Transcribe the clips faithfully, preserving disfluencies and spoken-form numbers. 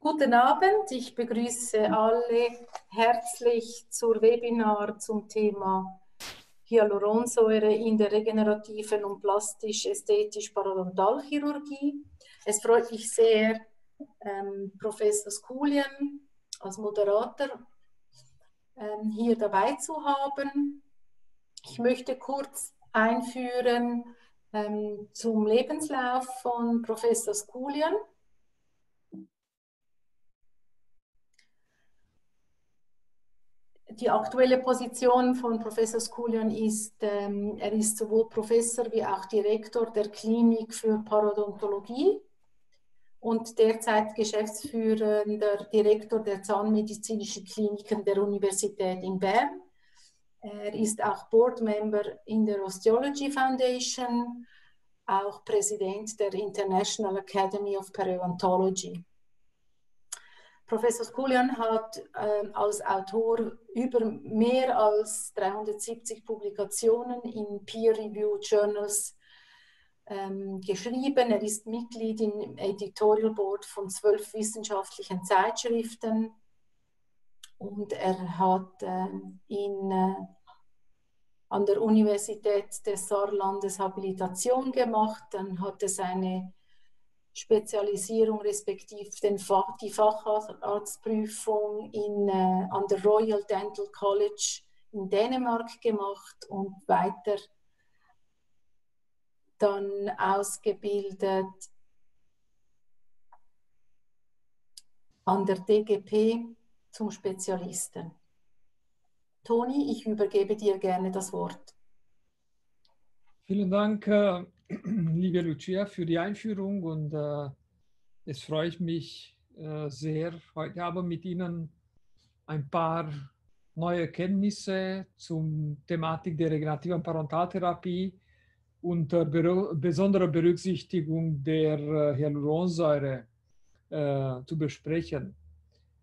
Guten Abend, ich begrüße alle herzlich zur Webinar zum Thema Hyaluronsäure in der regenerativen und plastisch-ästhetisch-Parodontalchirurgie. Es freut mich sehr, ähm, Professor Sculean als Moderator ähm, hier dabei zu haben. Ich möchte kurz einführen ähm, zum Lebenslauf von Professor Sculean. Die aktuelle Position von Professor Sculean ist, ähm, er ist sowohl Professor wie auch Direktor der Klinik für Parodontologie und derzeit geschäftsführender Direktor der Zahnmedizinischen Kliniken der Universität in Bern. Er ist auch Board-Member in der Osteology Foundation, auch Präsident der International Academy of Parodontology. Professor Sculean hat äh, als Autor über mehr als dreihundertsiebzig Publikationen in Peer-Reviewed Journals ähm, geschrieben. Er ist Mitglied im Editorial Board von zwölf wissenschaftlichen Zeitschriften und er hat äh, in, äh, an der Universität des Saarlandes Habilitation gemacht. Dann hat er seine Spezialisierung respektive den Fach, die Facharztprüfung in, äh, an der Royal Dental College in Dänemark gemacht und weiter dann ausgebildet an der D G P zum Spezialisten. Toni, ich übergebe dir gerne das Wort. Vielen Dank, äh liebe Lucia, für die Einführung und äh, es freut mich äh, sehr, heute Abend mit Ihnen ein paar neue Erkenntnisse zum Thematik der regenerativen Parodontaltherapie unter be besonderer Berücksichtigung der äh, Hyaluronsäure äh, zu besprechen.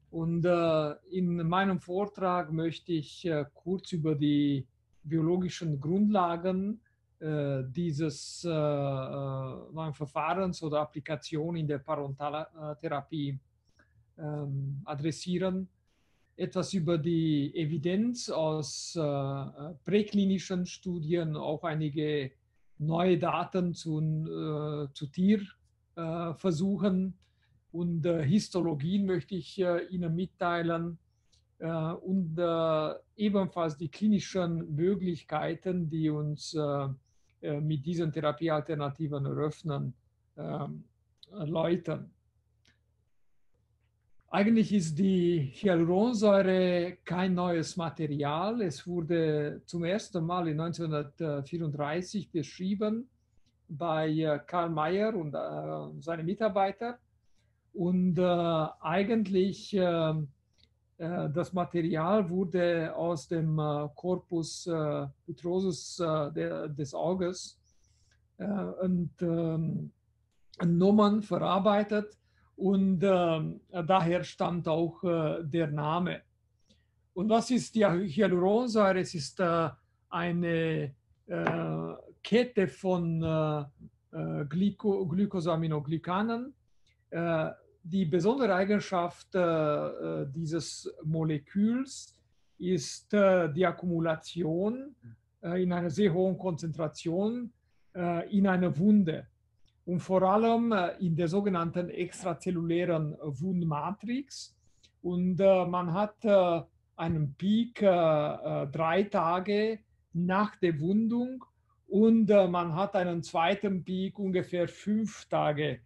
Und äh, in meinem Vortrag möchte ich äh, kurz über die biologischen Grundlagen dieses äh, neuen Verfahrens oder Applikation in der Parodontaltherapie ähm, adressieren, etwas über die Evidenz aus äh, präklinischen Studien, auch einige neue Daten zu, äh, zu Tierversuchen äh, und äh, Histologien möchte ich äh, Ihnen mitteilen. Äh, und äh, ebenfalls die klinischen Möglichkeiten, die uns äh, mit diesen Therapiealternativen eröffnen, ähm, erläutern. Eigentlich ist die Hyaluronsäure kein neues Material. Es wurde zum ersten Mal in neunzehnhundertvierunddreißig beschrieben bei Karl Meyer und äh, seinen Mitarbeitern. Und äh, eigentlich äh, das Material wurde aus dem Corpus äh, vitrosus äh, der, des Auges äh, und ähm, Nummern verarbeitet und äh, daher stammt auch äh, der Name. Und was ist die Hyaluronsäure? Es ist äh, eine äh, Kette von äh, Glyko Glycosaminoglycanen. Äh, Die besondere Eigenschaft äh, dieses Moleküls ist äh, die Akkumulation äh, in einer sehr hohen Konzentration äh, in einer Wunde und vor allem äh, in der sogenannten extrazellulären Wundmatrix. Und äh, man hat äh, einen Peak äh, drei Tage nach der Wundung und äh, man hat einen zweiten Peak ungefähr fünf Tage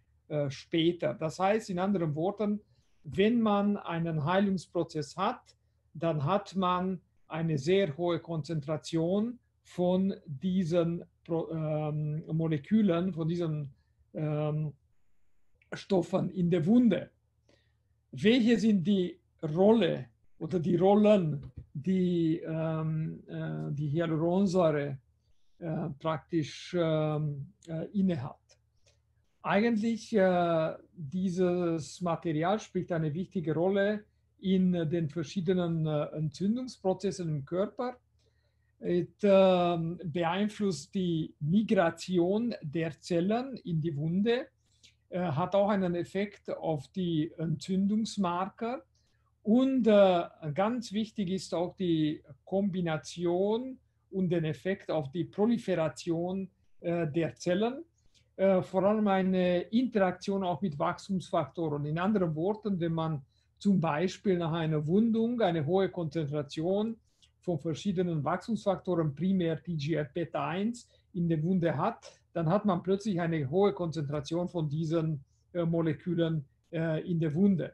später. Das heißt, in anderen Worten, wenn man einen Heilungsprozess hat, dann hat man eine sehr hohe Konzentration von diesen ähm, Molekülen, von diesen ähm, Stoffen in der Wunde. Welche sind die Rolle oder die Rollen, die ähm, äh, die Hyaluronsäure äh, praktisch ähm, äh, innehat? Eigentlich äh, dieses Material spielt eine wichtige Rolle in äh, den verschiedenen äh, Entzündungsprozessen im Körper. Es äh, beeinflusst die Migration der Zellen in die Wunde. äh, hat auch einen Effekt auf die Entzündungsmarker. Und äh, ganz wichtig ist auch die Kombination und den Effekt auf die Proliferation äh, der Zellen, äh, vor allem eine Interaktion auch mit Wachstumsfaktoren. In anderen Worten, wenn man zum Beispiel nach einer Wundung eine hohe Konzentration von verschiedenen Wachstumsfaktoren, primär T G F Beta eins, in der Wunde hat, dann hat man plötzlich eine hohe Konzentration von diesen äh, Molekülen äh, in der Wunde.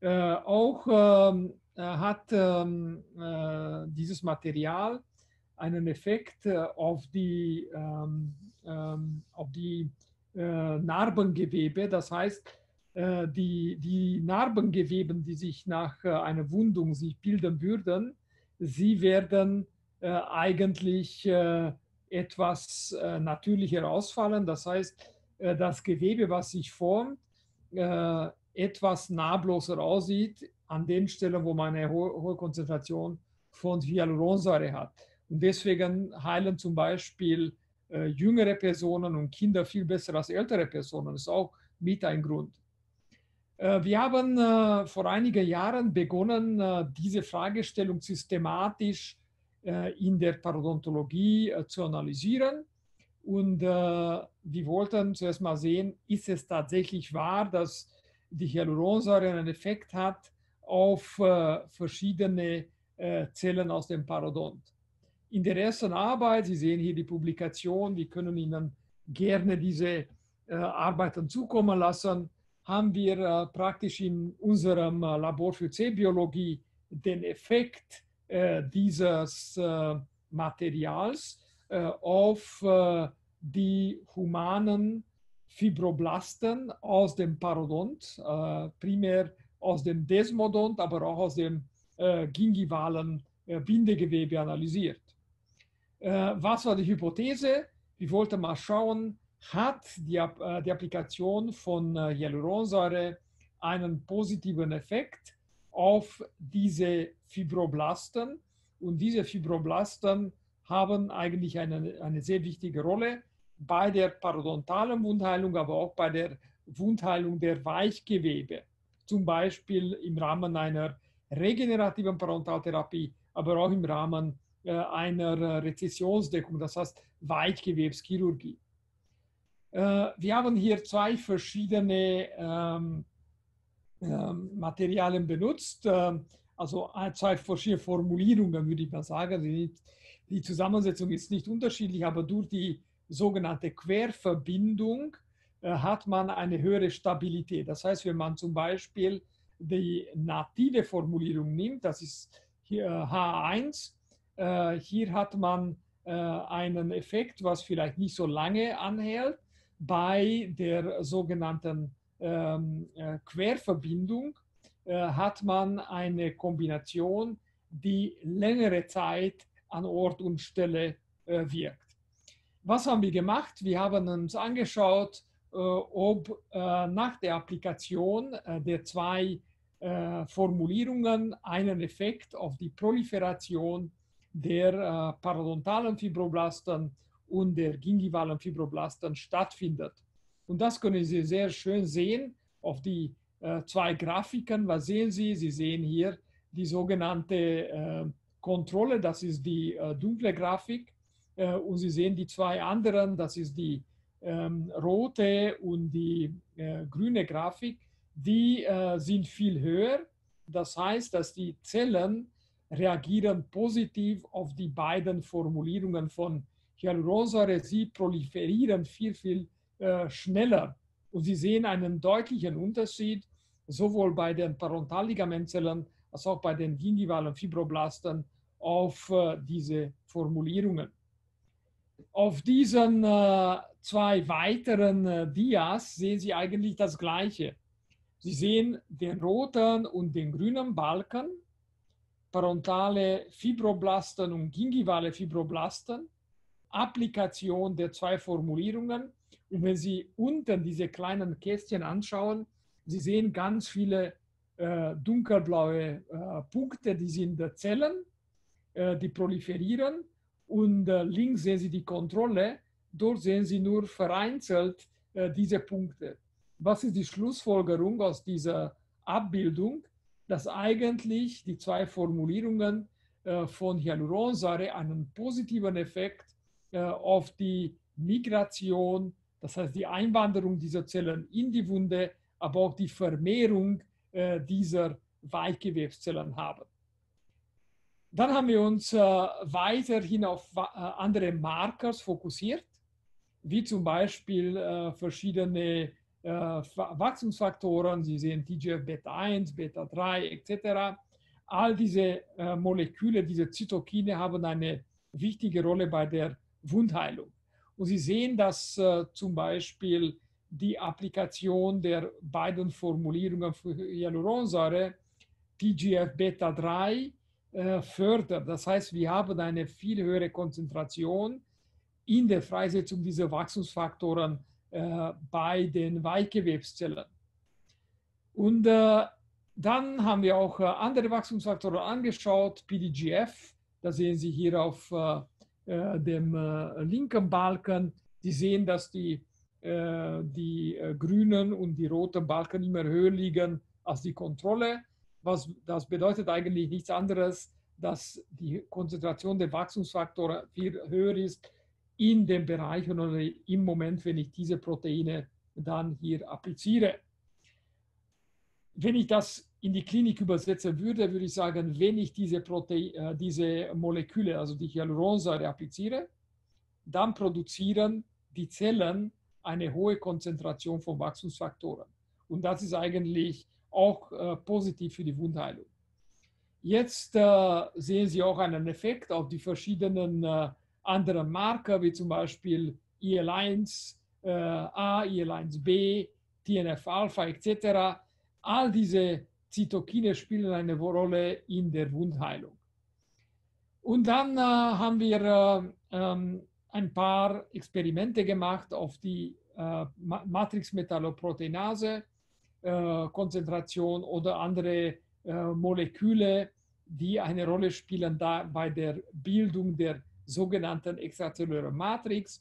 Äh, auch ähm, hat ähm, äh, dieses Material einen Effekt äh, auf die, ähm, ähm, auf die äh, Narbengewebe. Das heißt, äh, die, die Narbengeweben, die sich nach äh, einer Wundung sich bilden würden, sie werden äh, eigentlich äh, etwas äh, natürlicher ausfallen. Das heißt, äh, das Gewebe, was sich formt, äh, etwas nahloser aussieht an den Stellen, wo man eine hohe, hohe Konzentration von Hyaluronsäure hat. Und deswegen heilen zum Beispiel äh, jüngere Personen und Kinder viel besser als ältere Personen. Das ist auch mit ein Grund. Äh, wir haben äh, vor einigen Jahren begonnen, äh, diese Fragestellung systematisch äh, in der Parodontologie äh, zu analysieren. Und äh, wir wollten zuerst mal sehen, ist es tatsächlich wahr, dass die Hyaluronsäure einen Effekt hat auf äh, verschiedene äh, Zellen aus dem Parodont. In der ersten Arbeit, Sie sehen hier die Publikation, wir können Ihnen gerne diese äh, Arbeiten zukommen lassen, haben wir äh, praktisch in unserem äh, Labor für Zellbiologie den Effekt äh, dieses äh, Materials äh, auf äh, die humanen Fibroblasten aus dem Parodont, äh, primär aus dem Desmodont, aber auch aus dem äh, gingivalen äh, Bindegewebe analysiert. Äh, was war die Hypothese? Wir wollten mal schauen, hat die, äh, die Applikation von äh, Hyaluronsäure einen positiven Effekt auf diese Fibroblasten? Und diese Fibroblasten haben eigentlich eine, eine sehr wichtige Rolle bei der parodontalen Wundheilung, aber auch bei der Wundheilung der Weichgewebe, zum Beispiel im Rahmen einer regenerativen Parodontaltherapie, aber auch im Rahmen äh, einer Rezessionsdeckung, das heißt Weichgewebschirurgie. Äh, wir haben hier zwei verschiedene ähm, äh, Materialien benutzt, äh, also zwei verschiedene Formulierungen, würde ich mal sagen. Die, die Zusammensetzung ist nicht unterschiedlich, aber durch die sogenannte Querverbindung äh, hat man eine höhere Stabilität. Das heißt, wenn man zum Beispiel die native Formulierung nimmt, das ist hier, äh, H eins, äh, hier hat man äh, einen Effekt, was vielleicht nicht so lange anhält. Bei der sogenannten ähm, äh, Querverbindung äh, hat man eine Kombination, die längere Zeit an Ort und Stelle äh, wirkt. Was haben wir gemacht? Wir haben uns angeschaut, äh, ob äh, nach der Applikation äh, der zwei äh, Formulierungen einen Effekt auf die Proliferation der äh, parodontalen Fibroblasten und der gingivalen Fibroblasten stattfindet. Und das können Sie sehr schön sehen auf die äh, zwei Grafiken. Was sehen Sie? Sie sehen hier die sogenannte äh, Kontrolle, das ist die äh, dunkle Grafik. Und Sie sehen die zwei anderen, das ist die ähm, rote und die äh, grüne Grafik, die äh, sind viel höher. Das heißt, dass die Zellen reagieren positiv auf die beiden Formulierungen von Hyaluronsäure. Sie proliferieren viel, viel äh, schneller. Und Sie sehen einen deutlichen Unterschied, sowohl bei den Parodontalligamentzellen als auch bei den gingivalen Fibroblasten auf äh, diese Formulierungen. Auf diesen äh, zwei weiteren äh, Dias sehen Sie eigentlich das Gleiche. Sie sehen den roten und den grünen Balken, parodontale Fibroblasten und gingivale Fibroblasten, Applikation der zwei Formulierungen. Und wenn Sie unten diese kleinen Kästchen anschauen, Sie sehen ganz viele äh, dunkelblaue äh, Punkte, die sind äh, Zellen, äh, die proliferieren. Und links sehen Sie die Kontrolle, dort sehen Sie nur vereinzelt äh, diese Punkte. was ist die Schlussfolgerung aus dieser Abbildung, dass eigentlich die zwei Formulierungen äh, von Hyaluronsäure einen positiven Effekt äh, auf die Migration, das heißt die Einwanderung dieser Zellen in die Wunde, aber auch die Vermehrung äh, dieser Weichgewebszellen haben. Dann haben wir uns äh, weiterhin auf äh, andere Markers fokussiert, wie zum Beispiel äh, verschiedene äh, Wachstumsfaktoren, Sie sehen T G F Beta eins, Beta drei et cetera. All diese äh, Moleküle, diese Zytokine haben eine wichtige Rolle bei der Wundheilung. Und Sie sehen, dass äh, zum Beispiel die Applikation der beiden Formulierungen für Hyaluronsäure T G F Beta drei äh, fördert. Das heißt, wir haben eine viel höhere Konzentration in der Freisetzung dieser Wachstumsfaktoren äh, bei den Weichgewebszellen. Und äh, dann haben wir auch äh, andere Wachstumsfaktoren angeschaut, P D G F, das sehen Sie hier auf äh, dem äh, linken Balken. Sie sehen, dass die, äh, die äh, grünen und die roten Balken immer höher liegen als die Kontrolle. Was, das bedeutet eigentlich nichts anderes, dass die Konzentration der Wachstumsfaktoren viel höher ist in den Bereichen oder im Moment, wenn ich diese Proteine dann hier appliziere. Wenn ich das in die Klinik übersetzen würde, würde ich sagen, wenn ich diese, Proteine, diese Moleküle, also die Hyaluronsäure appliziere, dann produzieren die Zellen eine hohe Konzentration von Wachstumsfaktoren. Und das ist eigentlich auch äh, positiv für die Wundheilung. Jetzt äh, sehen Sie auch einen Effekt auf die verschiedenen äh, anderen Marker, wie zum Beispiel I L eins A, äh, I L eins B, T N F-Alpha et cetera. All diese Zytokine spielen eine Rolle in der Wundheilung. Und dann äh, haben wir äh, ähm, ein paar Experimente gemacht auf die äh, Matrixmetalloproteinase, äh, Konzentration oder andere äh, Moleküle, die eine Rolle spielen da bei der Bildung der sogenannten extrazellulären Matrix.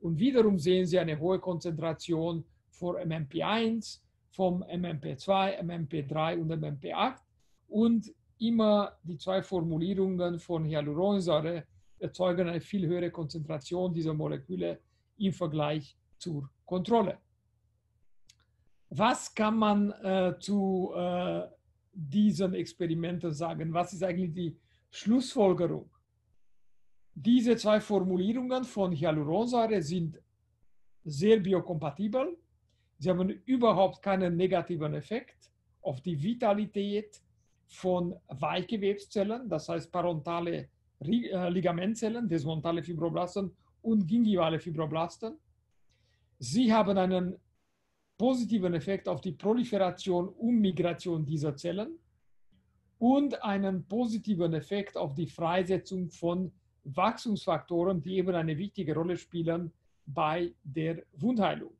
Und wiederum sehen Sie eine hohe Konzentration von M M P eins, vom M M P zwei, M M P drei und M M P acht und immer die zwei Formulierungen von Hyaluronsäure erzeugen eine viel höhere Konzentration dieser Moleküle im Vergleich zur Kontrolle. Was kann man äh, zu äh, diesen Experimenten sagen? Was ist eigentlich die Schlussfolgerung? Diese zwei Formulierungen von Hyaluronsäure sind sehr biokompatibel. Sie haben überhaupt keinen negativen Effekt auf die Vitalität von Weichgewebszellen, das heißt parodontale Ligamentzellen, desmontale Fibroblasten und gingivale Fibroblasten. Sie haben einen positiven Effekt auf die Proliferation und Migration dieser Zellen und einen positiven Effekt auf die Freisetzung von Wachstumsfaktoren, die eben eine wichtige Rolle spielen bei der Wundheilung.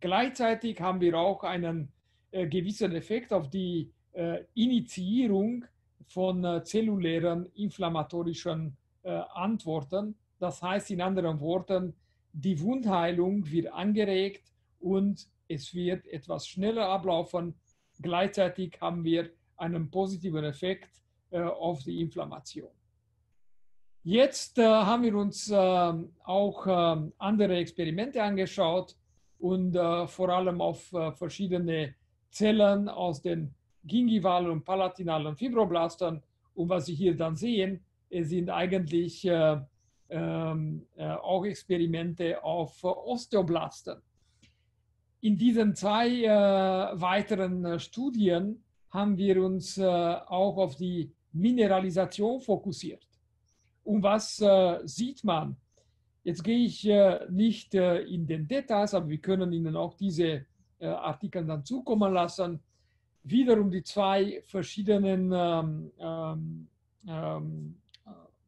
Gleichzeitig haben wir auch einen äh, gewissen Effekt auf die äh, Initiierung von äh, zellulären inflammatorischen äh, Antworten. Das heißt in anderen Worten, die Wundheilung wird angeregt und es wird etwas schneller ablaufen. Gleichzeitig haben wir einen positiven Effekt äh, auf die Inflammation. Jetzt äh, haben wir uns äh, auch äh, andere Experimente angeschaut und äh, vor allem auf äh, verschiedene Zellen aus den gingivalen und palatinalen Fibroblasten. Und was Sie hier dann sehen, es sind eigentlich äh, äh, auch Experimente auf äh, Osteoblasten. In diesen zwei äh, weiteren äh, Studien haben wir uns äh, auch auf die Mineralisation fokussiert. Und was äh, sieht man? Jetzt gehe ich äh, nicht äh, in den Details, aber wir können Ihnen auch diese äh, Artikel dann zukommen lassen. Wiederum die zwei verschiedenen ähm, ähm, ähm,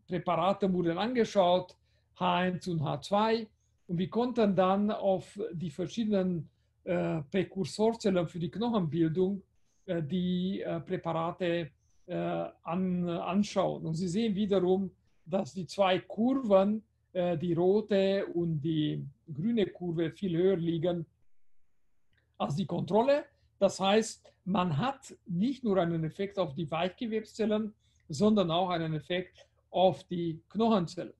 Präparate wurden angeschaut, H eins und H zwei. Und wir konnten dann auf die verschiedenen äh, Präkursorzellen für die Knochenbildung äh, die äh, Präparate äh, an, anschauen. Und Sie sehen wiederum, dass die zwei Kurven, die rote und die grüne Kurve, viel höher liegen als die Kontrolle. Das heißt, man hat nicht nur einen Effekt auf die Weichgewebszellen, sondern auch einen Effekt auf die Knochenzellen.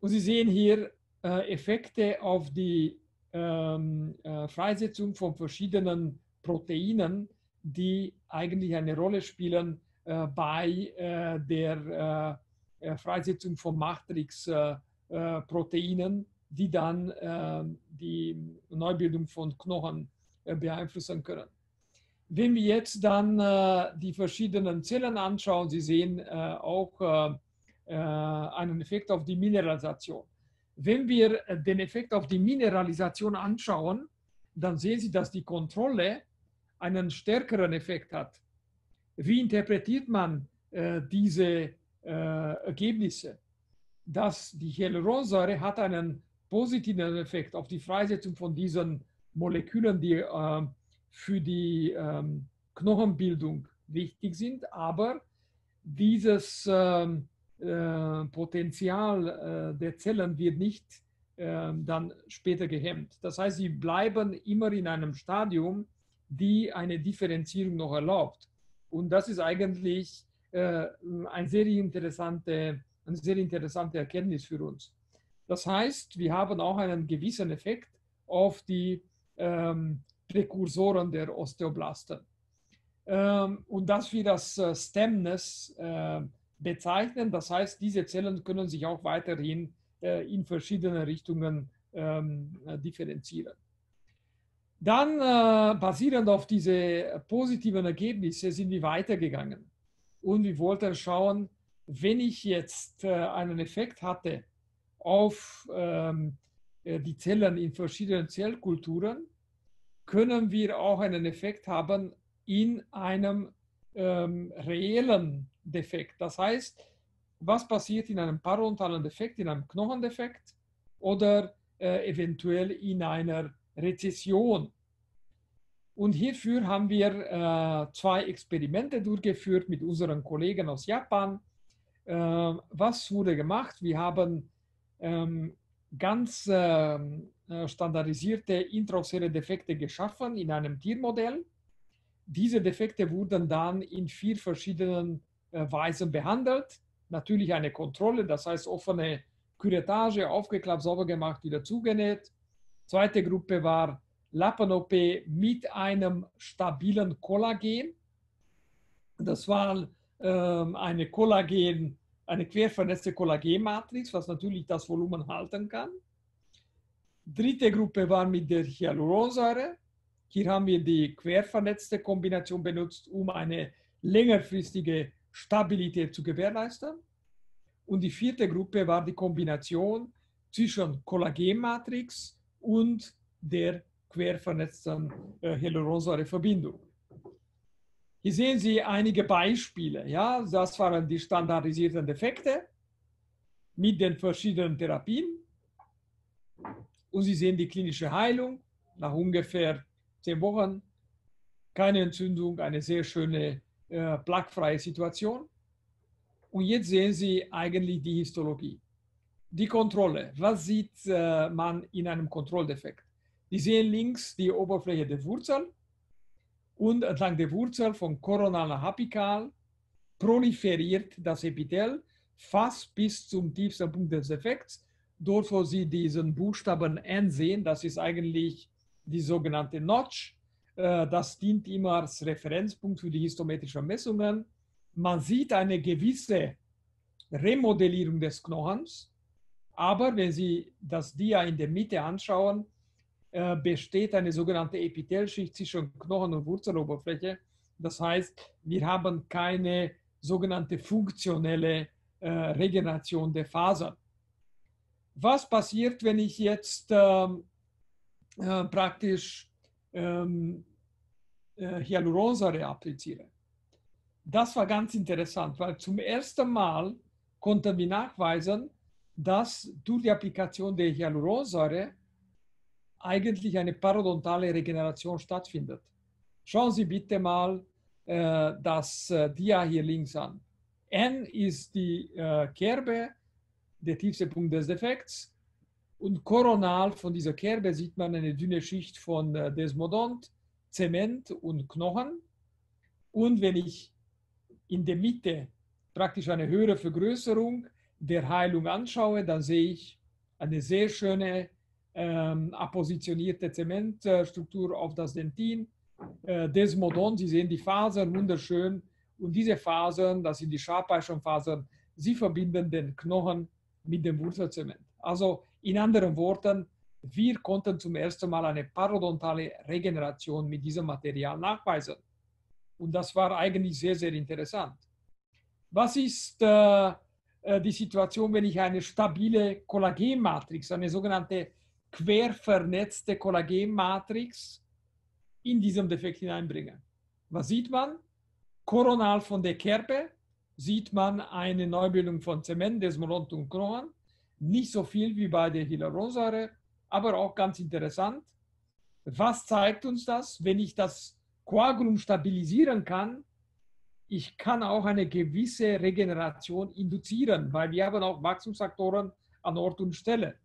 Und Sie sehen hier äh, Effekte auf die ähm, äh, Freisetzung von verschiedenen Proteinen, die eigentlich eine Rolle spielen äh, bei äh, der äh, Freisetzung von Matrix-Proteinen, äh, äh, die dann äh, die Neubildung von Knochen äh, beeinflussen können. Wenn wir jetzt dann äh, die verschiedenen Zellen anschauen, Sie sehen äh, auch äh, einen Effekt auf die Mineralisation. Wenn wir den Effekt auf die Mineralisation anschauen, dann sehen Sie, dass die Kontrolle einen stärkeren Effekt hat. Wie interpretiert man äh, diese äh, Ergebnisse? Dass die Hyaluronsäure hat einen positiven Effekt auf die Freisetzung von diesen Molekülen, die äh, für die ähm, Knochenbildung wichtig sind, aber dieses ähm, äh, Potenzial äh, der Zellen wird nicht äh, dann später gehemmt. Das heißt, sie bleiben immer in einem Stadium, die eine Differenzierung noch erlaubt. Und das ist eigentlich äh, eine sehr interessante, eine sehr interessante Erkenntnis für uns. Das heißt, wir haben auch einen gewissen Effekt auf die ähm, Präkursoren der Osteoblasten. Ähm, und dass wir das äh, Stemness äh, bezeichnen, das heißt, diese Zellen können sich auch weiterhin äh, in verschiedene Richtungen ähm, differenzieren. Dann, äh, basierend auf diese positiven Ergebnisse, sind wir weitergegangen. Und wir wollten schauen, wenn ich jetzt äh, einen Effekt hatte auf ähm, die Zellen in verschiedenen Zellkulturen, können wir auch einen Effekt haben in einem ähm, reellen Defekt. Das heißt, was passiert in einem parodontalen Defekt, in einem Knochendefekt oder äh, eventuell in einer Rezession. Und hierfür haben wir äh, zwei Experimente durchgeführt mit unseren Kollegen aus Japan. Äh, was wurde gemacht? Wir haben ähm, ganz äh, standardisierte intraossehre Defekte geschaffen in einem Tiermodell. Diese Defekte wurden dann in vier verschiedenen äh, Weisen behandelt. Natürlich eine Kontrolle, das heißt offene Curettage, aufgeklappt, sauber gemacht, wieder zugenäht. Zweite Gruppe war Lappen-O P mit einem stabilen Kollagen. Das war ähm, eine Kollagen, eine quervernetzte Kollagenmatrix, was natürlich das Volumen halten kann. Dritte Gruppe war mit der Hyaluronsäure. Hier haben wir die quervernetzte Kombination benutzt, um eine längerfristige Stabilität zu gewährleisten. Und die vierte Gruppe war die Kombination zwischen Kollagenmatrix und der quer vernetzten äh, Hyaluronsäureverbindung. Hier sehen Sie einige Beispiele. Ja? Das waren die standardisierten Defekte mit den verschiedenen Therapien. Und Sie sehen die klinische Heilung nach ungefähr zehn Wochen. Keine Entzündung, eine sehr schöne äh, plaquefreie Situation. Und jetzt sehen Sie eigentlich die Histologie. Die Kontrolle. Was sieht äh, man in einem Kontrolldefekt? Sie sehen links die Oberfläche der Wurzel und entlang der Wurzel von Koronal nach Apikal proliferiert das Epithel fast bis zum tiefsten Punkt des Defekts. Dort, wo Sie diesen Buchstaben N sehen, das ist eigentlich die sogenannte Notch. Äh, das dient immer als Referenzpunkt für die histometrischen Messungen. Man sieht eine gewisse Remodellierung des Knochens. Aber wenn Sie das Dia in der Mitte anschauen, äh, besteht eine sogenannte Epithelschicht zwischen Knochen- und Wurzeloberfläche. Das heißt, wir haben keine sogenannte funktionelle äh, Regeneration der Fasern. Was passiert, wenn ich jetzt ähm, äh, praktisch ähm, äh, Hyaluronsäure appliziere? Das war ganz interessant, weil zum ersten Mal konnten wir nachweisen, dass durch die Applikation der Hyaluronsäure eigentlich eine parodontale Regeneration stattfindet. Schauen Sie bitte mal äh, das äh, Dia hier links an. N ist die äh, Kerbe, der tiefste Punkt des Defekts. Und koronal von dieser Kerbe sieht man eine dünne Schicht von Desmodont, Zement und Knochen. Und wenn ich in der Mitte praktisch eine höhere Vergrößerung der Heilung anschaue, dann sehe ich eine sehr schöne ähm, appositionierte Zementstruktur auf das Dentin. Äh, Desmodont, Sie sehen die Fasern, wunderschön. Und diese Fasern, das sind die Sharpey-Fasern, sie verbinden den Knochen mit dem Wurzelzement. Also in anderen Worten, wir konnten zum ersten Mal eine parodontale Regeneration mit diesem Material nachweisen. Und das war eigentlich sehr, sehr interessant. Was ist äh, die Situation, wenn ich eine stabile Kollagenmatrix, eine sogenannte quervernetzte Kollagenmatrix in diesem Defekt hineinbringe? Was sieht man? Koronal von der Kerbe sieht man eine Neubildung von Zement, Desmodont und Knochen. Nicht so viel wie bei der Hyaluronsäure, aber auch ganz interessant. Was zeigt uns das? Wenn ich das Coagulum stabilisieren kann, ich kann auch eine gewisse Regeneration induzieren, weil wir haben auch Wachstumsfaktoren an Ort und Stelle.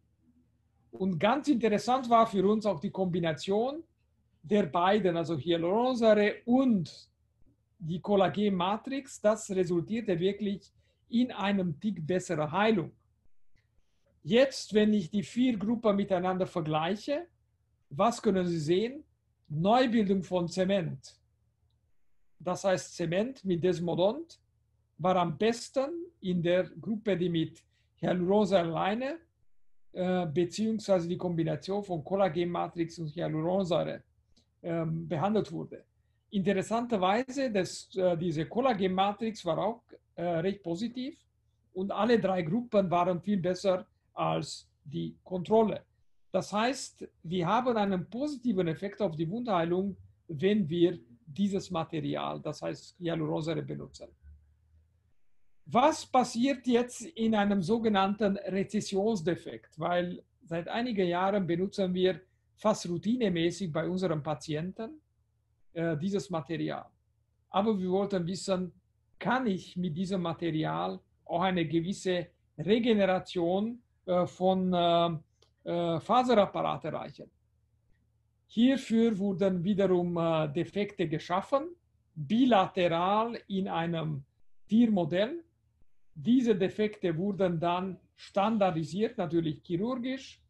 Und ganz interessant war für uns auch die Kombination der beiden, also Hyaluronsäure und die Kollagenmatrix. Das resultierte wirklich in einem Tick bessere Heilung. Jetzt, wenn ich die vier Gruppen miteinander vergleiche, was können Sie sehen? Neubildung von Zement. Das heißt, Zement mit Desmodont war am besten in der Gruppe, die mit Hyaluronsäure alleine äh, beziehungsweise die Kombination von Kollagenmatrix und Hyaluronsäure äh, behandelt wurde. Interessanterweise, dass, äh, diese Kollagenmatrix war auch äh, recht positiv und alle drei Gruppen waren viel besser als die Kontrolle. Das heißt, wir haben einen positiven Effekt auf die Wundheilung, wenn wir dieses Material, das heißt Hyaluronsäure, benutzen. Was passiert jetzt in einem sogenannten Rezessionsdefekt? Weil seit einigen Jahren benutzen wir fast routinemäßig bei unseren Patienten äh, dieses Material. Aber wir wollten wissen, kann ich mit diesem Material auch eine gewisse Regeneration äh, von äh, Faserapparat erreichen. Hierfür wurden wiederum Defekte geschaffen, bilateral in einem Tiermodell. Diese Defekte wurden dann standardisiert, natürlich chirurgisch,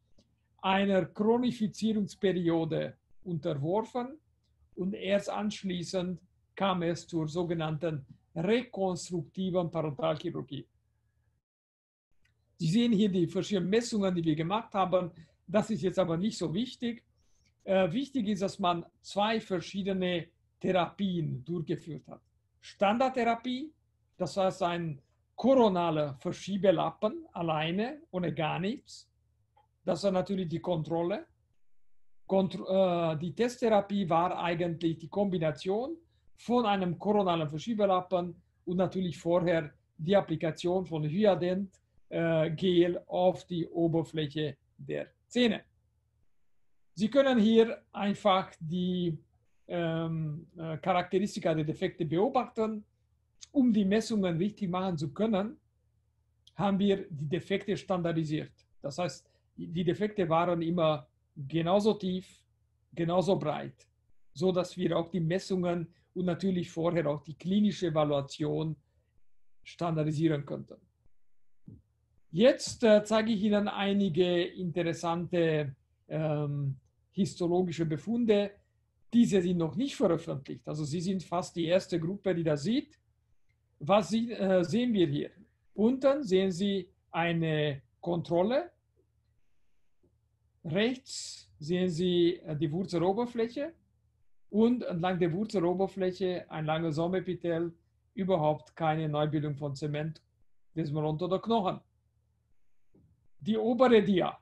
einer Chronifizierungsperiode unterworfen und erst anschließend kam es zur sogenannten rekonstruktiven Parodontalchirurgie. Sie sehen hier die verschiedenen Messungen, die wir gemacht haben. Das ist jetzt aber nicht so wichtig. Äh, wichtig ist, dass man zwei verschiedene Therapien durchgeführt hat. Standardtherapie, das heißt ein koronaler Verschiebelappen alleine, ohne gar nichts. Das war natürlich die Kontrolle. Kontro äh, die Testtherapie war eigentlich die Kombination von einem koronalen Verschiebelappen und natürlich vorher die Applikation von Hyadent Gel auf die Oberfläche der Zähne. Sie können hier einfach die ähm, Charakteristika der Defekte beobachten. Um die Messungen richtig machen zu können, haben wir die Defekte standardisiert. Das heißt, die Defekte waren immer genauso tief, genauso breit, so dass wir auch die Messungen und natürlich vorher auch die klinische Evaluation standardisieren könnten. Jetzt äh, zeige ich Ihnen einige interessante ähm, histologische Befunde. Diese sind noch nicht veröffentlicht. Also Sie sind fast die erste Gruppe, die das sieht. Was Sie, äh, sehen wir hier? Unten sehen Sie eine Kontrolle. Rechts sehen Sie die Wurzeloberfläche und entlang der Wurzeloberfläche ein langes Somepithel, überhaupt keine Neubildung von Zement, Desmodont oder Knochen. Die obere Dia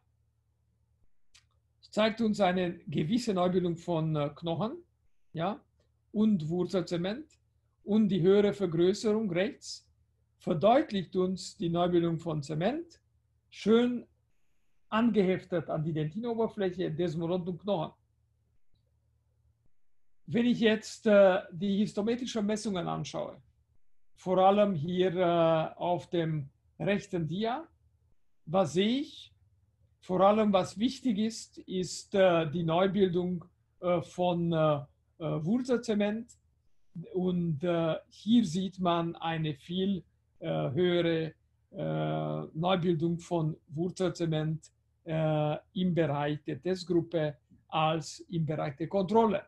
zeigt uns eine gewisse Neubildung von Knochen, ja, und Wurzelzement, und die höhere Vergrößerung rechts verdeutlicht uns die Neubildung von Zement, schön angeheftet an die Dentinoberfläche, Desmodont und Knochen. Wenn ich jetzt äh, die histometrischen Messungen anschaue, vor allem hier äh, auf dem rechten Dia, was sehe ich? Vor allem, was wichtig ist, ist äh, die Neubildung äh, von äh, Wurzelzement. Und äh, hier sieht man eine viel äh, höhere äh, Neubildung von Wurzelzement äh, im Bereich der Testgruppe als im Bereich der Kontrolle.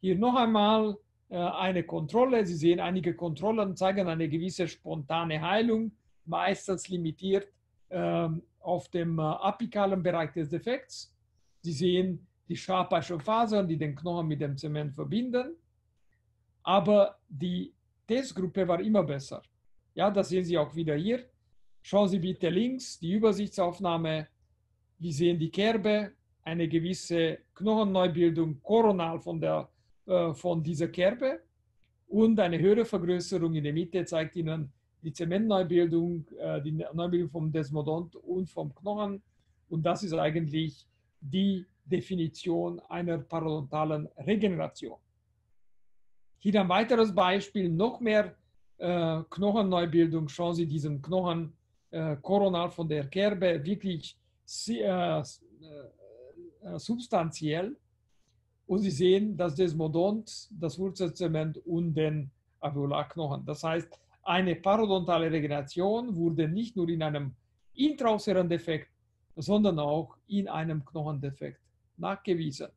Hier noch einmal äh, eine Kontrolle. Sie sehen, einige Kontrollen zeigen eine gewisse spontane Heilung, meistens limitiert äh, auf dem äh, apikalen Bereich des Defekts. Sie sehen die Sharpey-Fasern, die den Knochen mit dem Zement verbinden. Aber die Testgruppe war immer besser. Ja, das sehen Sie auch wieder hier. Schauen Sie bitte links, die Übersichtsaufnahme. Wir sehen die Kerbe, eine gewisse Knochenneubildung koronal von, der, äh, von dieser Kerbe. Und eine höhere Vergrößerung in der Mitte zeigt Ihnen die Zementneubildung, äh, die Neubildung vom Desmodont und vom Knochen. Und das ist eigentlich die Definition einer parodontalen Regeneration. Hier ein weiteres Beispiel, noch mehr äh, Knochenneubildung. Schauen Sie diesen Knochen äh, koronal von der Kerbe, wirklich äh, äh, substanziell. Und Sie sehen das Desmodont, das Wurzelzement und den Alveolarknochen. Das heißt, eine parodontale Regeneration wurde nicht nur in einem intraosseren Defekt, sondern auch in einem Knochendefekt nachgewiesen.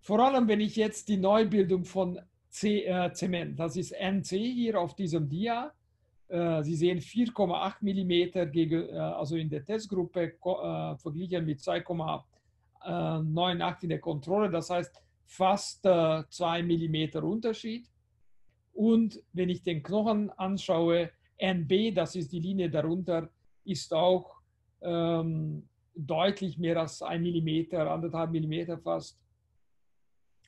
Vor allem, wenn ich jetzt die Neubildung von C, äh, Zement, das ist N C hier auf diesem Dia, äh, Sie sehen vier Komma acht Millimeter, gegen, äh, also in der Testgruppe, äh, verglichen mit zwei Komma achtundneunzig in der Kontrolle, das heißt fast äh, zwei Millimeter Unterschied. Und wenn ich den Knochen anschaue, N B, das ist die Linie darunter, ist auch ähm, deutlich mehr als ein Millimeter, anderthalb Millimeter fast.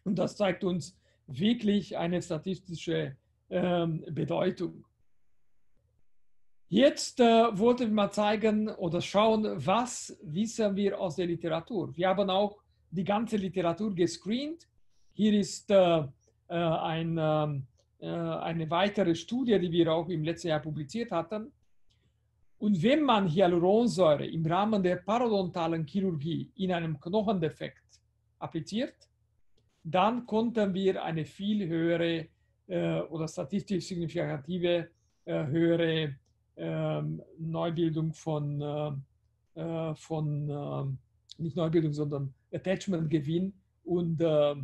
Und das zeigt uns wirklich eine statistische ähm, Bedeutung. Jetzt äh, wollten wir mal zeigen oder schauen, was wissen wir aus der Literatur. Wir haben auch die ganze Literatur gescreent. Hier ist äh, ein, äh, eine weitere Studie, die wir auch im letzten Jahr publiziert hatten. Und wenn man Hyaluronsäure im Rahmen der parodontalen Chirurgie in einem Knochendefekt appliziert, dann konnten wir eine viel höhere äh, oder statistisch signifikative äh, höhere äh, Neubildung von, äh, von äh, nicht Neubildung, sondern Attachment-Gewinn und äh,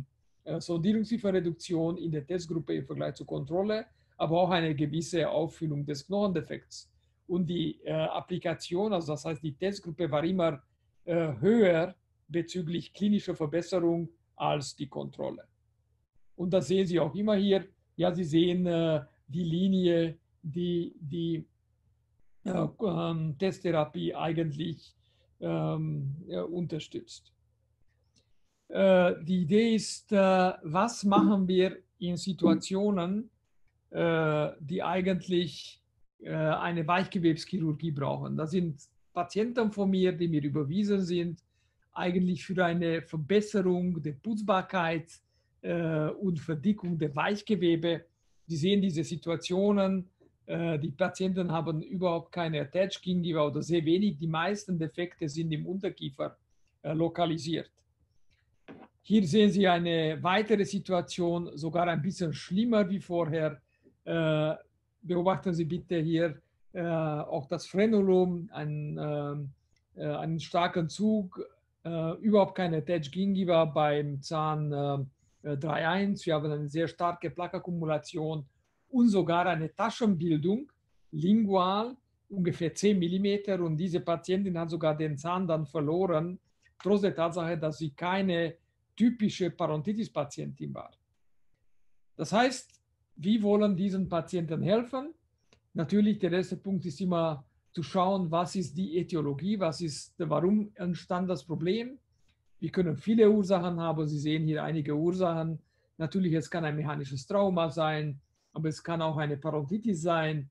Sondierungstieferreduktion in der Testgruppe im Vergleich zur Kontrolle, aber auch eine gewisse Auffüllung des Knochendefekts. Und die äh, Applikation, also das heißt die Testgruppe war immer äh, höher bezüglich klinischer Verbesserung als die Kontrolle. Und das sehen Sie auch immer hier. Ja, Sie sehen äh, die Linie, die die äh, äh, Testtherapie eigentlich ähm, äh, unterstützt. Äh, die Idee ist, äh, was machen wir in Situationen, äh, die eigentlich äh, eine Weichgewebschirurgie brauchen. Das sind Patienten von mir, die mir überwiesen sind, eigentlich für eine Verbesserung der Putzbarkeit äh, und Verdickung der Weichgewebe. Sie sehen diese Situationen, äh, die Patienten haben überhaupt keine Attached Gingiva oder sehr wenig. Die meisten Defekte sind im Unterkiefer äh, lokalisiert. Hier sehen Sie eine weitere Situation, sogar ein bisschen schlimmer wie vorher. Äh, beobachten Sie bitte hier äh, auch das Frenulum, einen, äh, einen starken Zug. Äh, überhaupt keine Attached Gingiva beim Zahn äh, drei Komma eins. Wir haben eine sehr starke Plaqueakkumulation und sogar eine Taschenbildung, lingual, ungefähr zehn Millimeter. Und diese Patientin hat sogar den Zahn dann verloren, trotz der Tatsache, dass sie keine typische Parodontitis-Patientin war. Das heißt, wir wollen diesen Patienten helfen. Natürlich, der erste Punkt ist immer, zu schauen, was ist die Ätiologie, was ist, warum entstand das Problem. Wir können viele Ursachen haben, Sie sehen hier einige Ursachen. Natürlich, es kann ein mechanisches Trauma sein, aber es kann auch eine Parodontitis sein.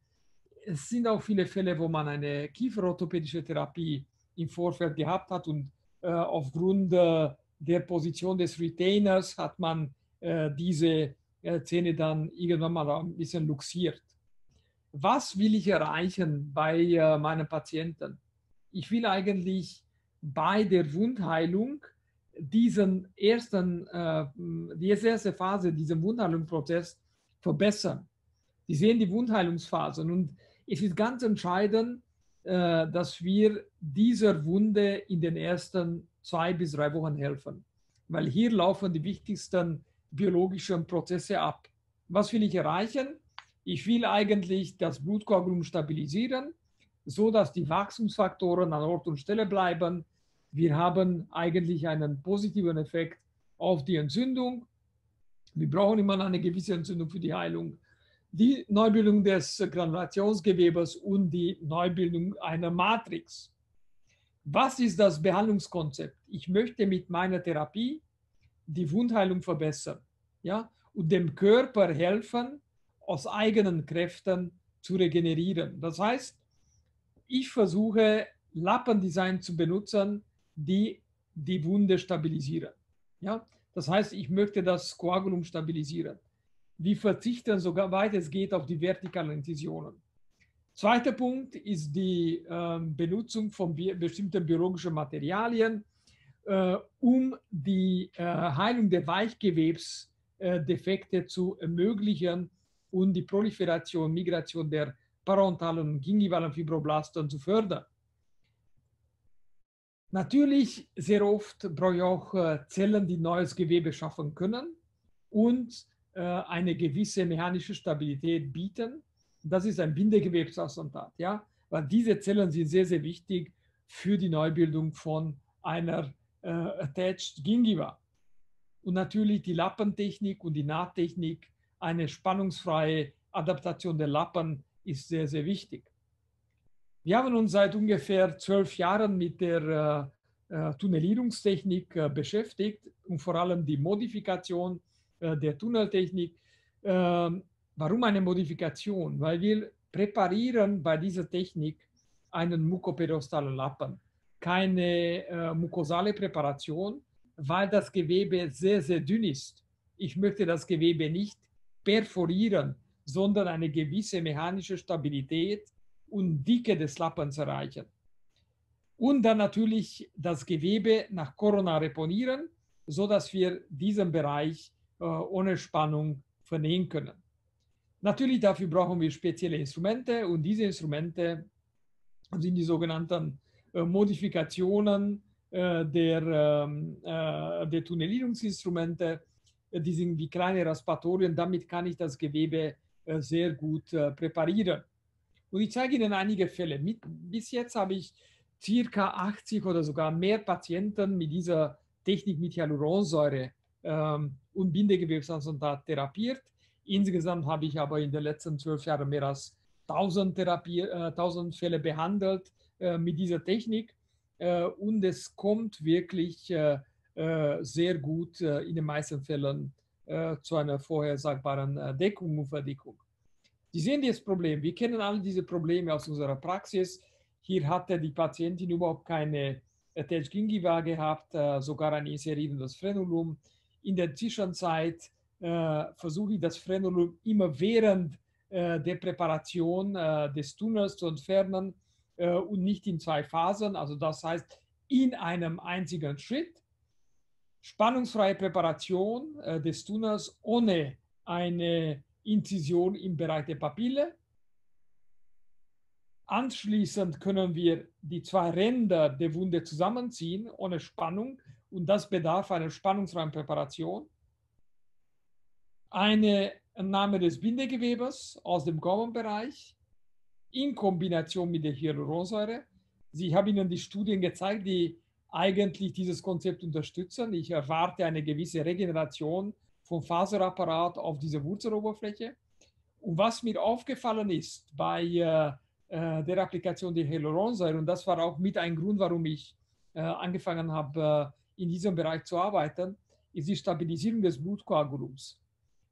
Es sind auch viele Fälle, wo man eine kieferorthopädische Therapie im Vorfeld gehabt hat und äh, aufgrund äh, der Position des Retainers hat man äh, diese äh, Zähne dann irgendwann mal ein bisschen luxiert. Was will ich erreichen bei äh, meinen Patienten? Ich will eigentlich bei der Wundheilung diesen ersten, äh, diese erste Phase, diesen Wundheilungsprozess verbessern. Sie sehen die Wundheilungsphasen und es ist ganz entscheidend, äh, dass wir dieser Wunde in den ersten zwei bis drei Wochen helfen, weil hier laufen die wichtigsten biologischen Prozesse ab. Was will ich erreichen? Ich will eigentlich das Blutkoagulum stabilisieren, so dass die Wachstumsfaktoren an Ort und Stelle bleiben. Wir haben eigentlich einen positiven Effekt auf die Entzündung. Wir brauchen immer eine gewisse Entzündung für die Heilung. Die Neubildung des Granulationsgewebes und die Neubildung einer Matrix. Was ist das Behandlungskonzept? Ich möchte mit meiner Therapie die Wundheilung verbessern, ja, und dem Körper helfen, aus eigenen Kräften zu regenerieren. Das heißt, ich versuche, Lappendesign zu benutzen, die die Wunde stabilisieren. Ja? Das heißt, ich möchte das Koagulum stabilisieren. Wir verzichten sogar, weit es geht, auf die vertikalen Inzisionen. Zweiter Punkt ist die äh, Benutzung von bi bestimmten biologischen Materialien, äh, um die äh, Heilung der Weichgewebsdefekte äh, zu ermöglichen und die Proliferation, Migration der parodontalen und gingivalen Fibroblasten zu fördern. Natürlich, sehr oft brauche ich auch äh, Zellen, die neues Gewebe schaffen können und äh, eine gewisse mechanische Stabilität bieten. Das ist ein Bindegewebsassentat, ja, weil diese Zellen sind sehr, sehr wichtig für die Neubildung von einer äh, attached Gingiva. Und natürlich die Lappentechnik und die Nahttechnik, eine spannungsfreie Adaptation der Lappen ist sehr, sehr wichtig. Wir haben uns seit ungefähr zwölf Jahren mit der äh, Tunnelierungstechnik äh, beschäftigt und vor allem die Modifikation äh, der Tunneltechnik. Ähm, warum eine Modifikation? Weil wir präparieren bei dieser Technik einen mukoperitostalen Lappen. Keine äh, mukosale Präparation, weil das Gewebe sehr, sehr dünn ist. Ich möchte das Gewebe nicht perforieren, sondern eine gewisse mechanische Stabilität und Dicke des Lappens erreichen. Und dann natürlich das Gewebe nach Corona reponieren, sodass wir diesen Bereich äh, ohne Spannung vernähen können. Natürlich dafür brauchen wir spezielle Instrumente und diese Instrumente sind die sogenannten äh, Modifikationen äh, der, äh, der Tunnelierungsinstrumente. Die sind wie kleine Raspatorien, damit kann ich das Gewebe äh, sehr gut äh, präparieren. Und ich zeige Ihnen einige Fälle. Mit, bis jetzt habe ich circa achtzig oder sogar mehr Patienten mit dieser Technik mit Hyaluronsäure ähm, und Bindegewebsassentat therapiert. Insgesamt habe ich aber in den letzten zwölf Jahren mehr als tausend, Therapie, äh, tausend Fälle behandelt äh, mit dieser Technik. Äh, und es kommt wirklich äh, äh, sehr gut äh, in den meisten Fällen äh, zu einer vorhersagbaren äh, Deckung und Verdickung. Sie sehen das Problem. Wir kennen alle diese Probleme aus unserer Praxis. Hier hatte die Patientin überhaupt keine Attached Gingiva gehabt, äh, sogar ein inserierendes Frenulum. In der Zwischenzeit äh, versuche ich das Frenulum immer während äh, der Präparation äh, des Tunnels zu entfernen äh, und nicht in zwei Phasen. Also das heißt in einem einzigen Schritt. Spannungsfreie Präparation äh, des Tunnels ohne eine Inzision im Bereich der Papille. Anschließend können wir die zwei Ränder der Wunde zusammenziehen, ohne Spannung, und das bedarf einer spannungsfreien Präparation. Eine Entnahme des Bindegewebes aus dem Gaumenbereich in Kombination mit der Hyaluronsäure. Ich habe Ihnen die Studien gezeigt, die eigentlich dieses Konzept unterstützen. Ich erwarte eine gewisse Regeneration vom Faserapparat auf diese Wurzeloberfläche. Und was mir aufgefallen ist bei äh, der Applikation der Hyaluronsäure, und das war auch mit ein Grund, warum ich äh, angefangen habe, äh, in diesem Bereich zu arbeiten, ist die Stabilisierung des Blutkoagulums.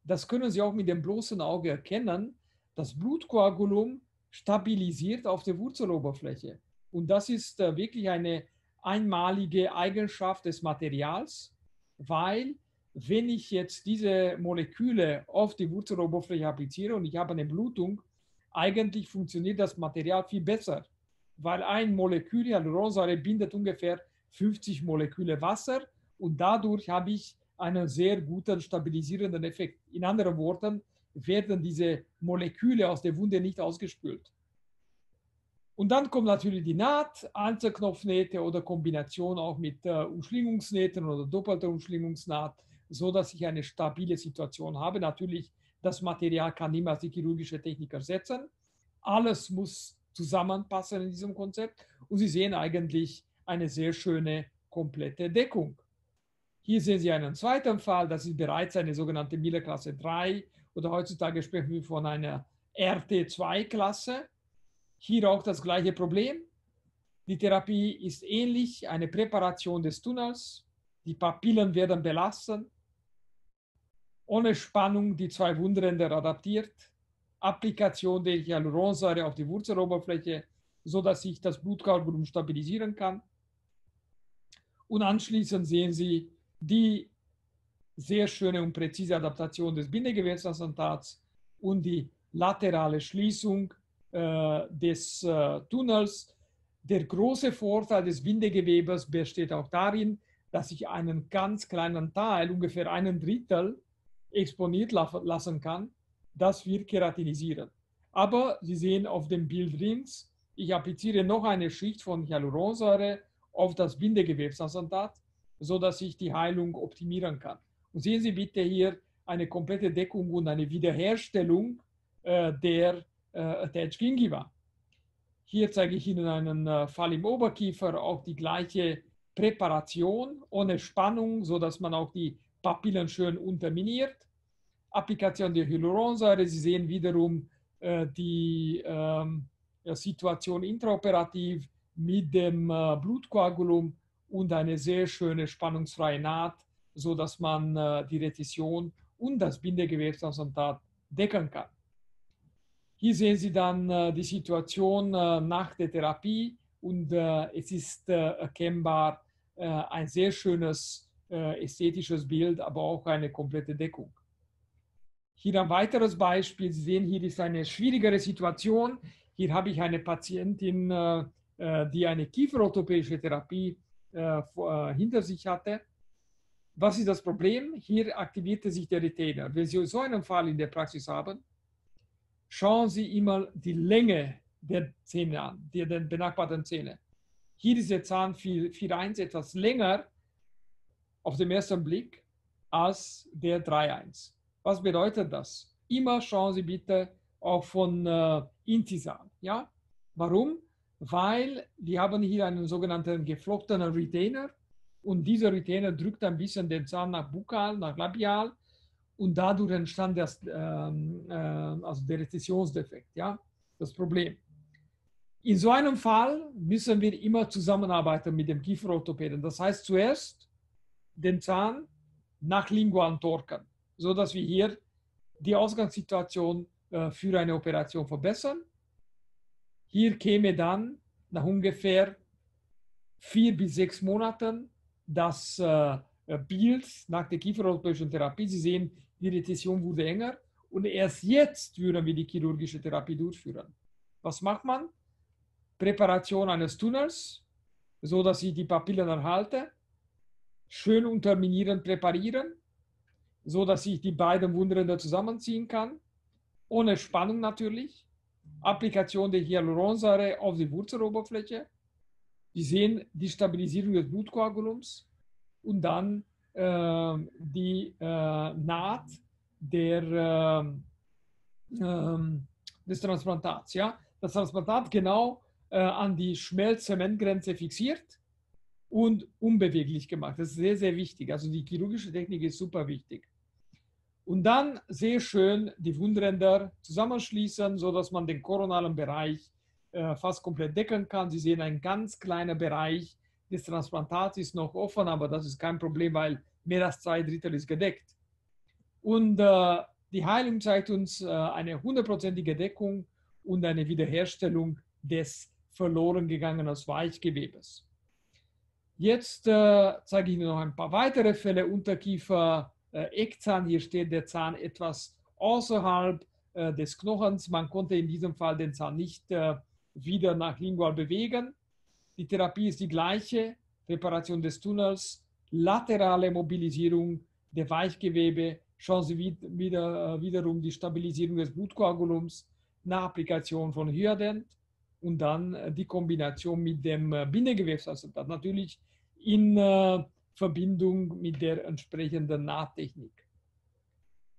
Das können Sie auch mit dem bloßen Auge erkennen. Das Blutkoagulum stabilisiert auf der Wurzeloberfläche. Und das ist äh, wirklich eine einmalige Eigenschaft des Materials, weil wenn ich jetzt diese Moleküle auf die Wurzeloberfläche appliziere und ich habe eine Blutung, eigentlich funktioniert das Material viel besser, weil ein Molekül Hyaluronsäure bindet ungefähr fünfzig Moleküle Wasser und dadurch habe ich einen sehr guten stabilisierenden Effekt. In anderen Worten werden diese Moleküle aus der Wunde nicht ausgespült. Und dann kommt natürlich die Naht, Einzelknopfnähte oder Kombination auch mit äh, Umschlingungsnähten oder doppelter Umschlingungsnaht, sodass ich eine stabile Situation habe. Natürlich, das Material kann niemals die chirurgische Technik ersetzen. Alles muss zusammenpassen in diesem Konzept. Und Sie sehen eigentlich eine sehr schöne, komplette Deckung. Hier sehen Sie einen zweiten Fall. Das ist bereits eine sogenannte Miller-Klasse drei oder heutzutage sprechen wir von einer R T zwei Klasse. Hier auch das gleiche Problem. Die Therapie ist ähnlich, eine Präparation des Tunnels. Die Papillen werden belassen. Ohne Spannung die zwei Wundränder adaptiert. Applikation der Hyaluronsäure auf die Wurzeloberfläche, sodass ich das Blutkalkbrum stabilisieren kann. Und anschließend sehen Sie die sehr schöne und präzise Adaptation des Bindegewebsattentats und die laterale Schließung des äh, Tunnels. Der große Vorteil des Bindegewebes besteht auch darin, dass ich einen ganz kleinen Teil, ungefähr einen Drittel, exponiert la lassen kann, das wir keratinisieren. Aber Sie sehen auf dem Bild links, ich appliziere noch eine Schicht von Hyaluronsäure auf das Bindegewebsattentat, sodass ich die Heilung optimieren kann. Und sehen Sie bitte hier eine komplette Deckung und eine Wiederherstellung äh, der Attached Gingiva. Hier zeige ich Ihnen einen Fall im Oberkiefer, auch die gleiche Präparation ohne Spannung, sodass man auch die Papillen schön unterminiert. Applikation der Hyaluronsäure, Sie sehen wiederum äh, die ähm, Situation intraoperativ mit dem äh, Blutkoagulum und eine sehr schöne spannungsfreie Naht, sodass man äh, die Rezession und das Bindegewebstransplantat decken kann. Hier sehen Sie dann äh, die Situation äh, nach der Therapie und äh, es ist äh, erkennbar äh, ein sehr schönes äh, ästhetisches Bild, aber auch eine komplette Deckung. Hier ein weiteres Beispiel. Sie sehen, hier ist eine schwierigere Situation. Hier habe ich eine Patientin, äh, die eine kieferorthopädische Therapie äh, vor, äh, hinter sich hatte. Was ist das Problem? Hier aktivierte sich der Retainer. Wenn Sie so einen Fall in der Praxis haben, schauen Sie immer die Länge der Zähne an, der den benachbarten Zähne. Hier ist der Zahn vier Komma eins etwas länger auf den ersten Blick als der drei Komma eins. Was bedeutet das? Immer schauen Sie bitte auch von äh, Intisal. Ja? Warum? Weil wir haben hier einen sogenannten geflochtenen Retainer und dieser Retainer drückt ein bisschen den Zahn nach Bukal, nach Labial. Und dadurch entstand das, ähm, äh, also der Rezessionsdefekt, ja, das Problem. In so einem Fall müssen wir immer zusammenarbeiten mit dem Kieferorthopäden. Das heißt, zuerst den Zahn nach lingualen Torken, sodass wir hier die Ausgangssituation äh, für eine Operation verbessern. Hier käme dann nach ungefähr vier bis sechs Monaten das äh, Bild nach der kieferorthopädischen Therapie. Sie sehen, die Rezession wurde enger und erst jetzt würden wir die chirurgische Therapie durchführen. Was macht man? Präparation eines Tunnels, so dass ich die Papillen erhalte, schön unterminieren, präparieren, so dass ich die beiden Wundränder zusammenziehen kann, ohne Spannung natürlich. Applikation der Hyaluronsäure auf die Wurzeloberfläche. Sie sehen die Stabilisierung des Blutkoagulums und dann äh, die äh, Naht der, äh, äh, des Transplantats. Ja? Das Transplantat genau äh, an die Schmelz-Zement-Grenze fixiert und unbeweglich gemacht. Das ist sehr, sehr wichtig. Also die chirurgische Technik ist super wichtig. Und dann sehr schön die Wundränder zusammenschließen, sodass man den koronalen Bereich äh, fast komplett decken kann. Sie sehen einen ganz kleinen Bereich. Das Transplantat ist noch offen, aber das ist kein Problem, weil mehr als zwei Drittel ist gedeckt. Und äh, die Heilung zeigt uns äh, eine hundertprozentige Deckung und eine Wiederherstellung des verloren gegangenen Weichgewebes. Jetzt äh, zeige ich Ihnen noch ein paar weitere Fälle. Unterkiefer, äh, Eckzahn, hier steht der Zahn etwas außerhalb äh, des Knochens. Man konnte in diesem Fall den Zahn nicht äh, wieder nach lingual bewegen. Die Therapie ist die gleiche, Präparation des Tunnels, laterale Mobilisierung der Weichgewebe, Chance wieder, wiederum die Stabilisierung des Blutkoagulums nach Applikation von Hyadent und dann die Kombination mit dem Bindegewebsassoziat, natürlich in Verbindung mit der entsprechenden Nahtechnik.